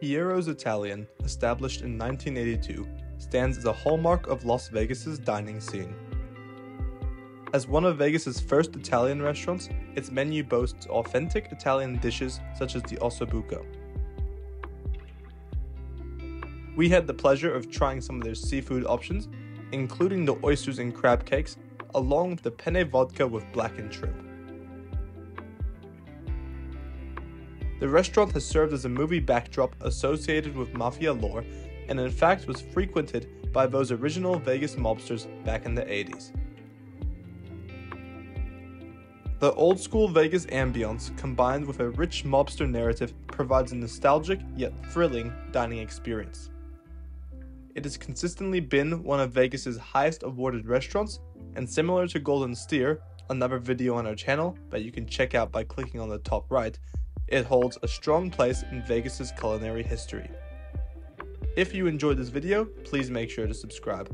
Piero's Italian, established in 1982, stands as a hallmark of Las Vegas's dining scene. As one of Vegas's first Italian restaurants, its menu boasts authentic Italian dishes such as the Osso Buco. We had the pleasure of trying some of their seafood options, including the oysters and crab cakes, along with the Penne Vodka with blackened shrimp. The restaurant has served as a movie backdrop associated with mafia lore, and in fact was frequented by those original Vegas mobsters back in the 80s. The old-school Vegas ambiance, combined with a rich mobster narrative, provides a nostalgic yet thrilling dining experience. It has consistently been one of Vegas's highest awarded restaurants, and similar to Golden Steer, another video on our channel that you can check out by clicking on the top right, it holds a strong place in Vegas's culinary history. If you enjoyed this video, please make sure to subscribe.